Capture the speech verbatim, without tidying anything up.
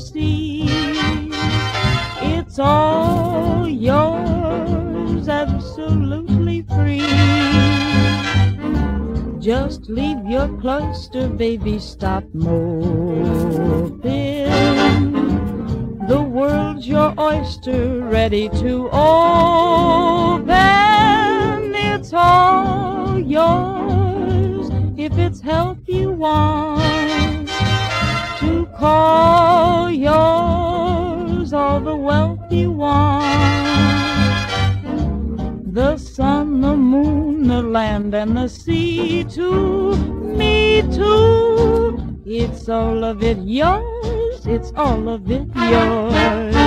see. It's all yours, absolutely free. Just leave your cluster, baby, stop moping. The world's your oyster, ready to open. It's all yours, if it's help you want to call yours, all the wealth you want. The sun, the moon, the land, and the sea, too, me too. It's all of it yours, it's all of it yours.